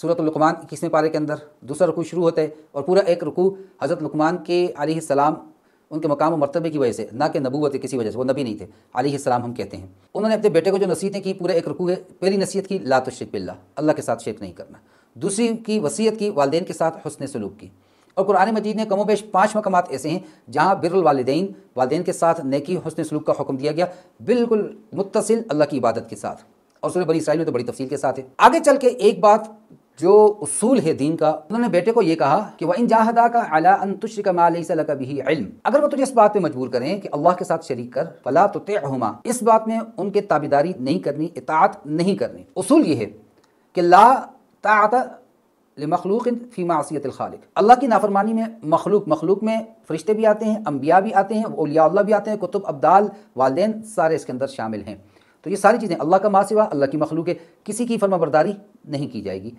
सूरह लुकमान 21वें पारे के अंदर दूसरा रुकू शुरू होता है और पूरा एक रुकू हज़रत लकमान के अलैहिस्सलाम उनके मकाम और मरतबे की वजह से, ना कि नबूवत किसी वजह से, वो नबी नहीं थे, अलैहिस्सलाम हम कहते हैं। उन्होंने अपने बेटे को जो नसीहतें की पूरा एक रुकू है। पहली नसीहत की ला तुश्रिक बिल्लाह, अल्लाह के साथ शिर्क नहीं करना। दूसरी की वसीयत की वालिदैन के साथ हुस्न सलूक की। और कुरान मजीद ने कमो बेश 5 मकामात ऐसे हैं जहाँ बिरुल वालिदैन, वालिदैन के साथ नेकी हुस्न सलूक का हुक्म दिया गया, बिल्कुल मुत्तसिल अल्लाह की इबादत के साथ। और सूरह बनी इस्राइल में तो बड़ी तफसील के साथ है। आगे चल के एक बात जो उसूल है दीन का, उन्होंने बेटे को ये कहा कि वह इन जाहदा का अला अन तुश्रिक मा लैसा लक बिही इल्म, अगर वो तुझे इस बात पे मजबूर करें कि अल्लाह के साथ शरीक कर, फला तुतिअहुमा, इस बात में उनके ताबेदारी नहीं करनी, इताअत नहीं करनी। उसूल ये है कि ला ताअत लिमखलूक फी मासियतिल खालिक, अल्लाह की नाफरमानी में मखलूक में फरिश्ते भी आते हैं, अम्बिया भी आते हैं, औलिया अल्लाह भी आते हैं, कुतुब, अब्दाल, वालिदैन सारे इसके अंदर शामिल हैं। तो ये सारी चीज़ें अल्लाह का मासिवा, अल्लाह की मखलूक है, किसी की फर्माबरदारी नहीं की जाएगी।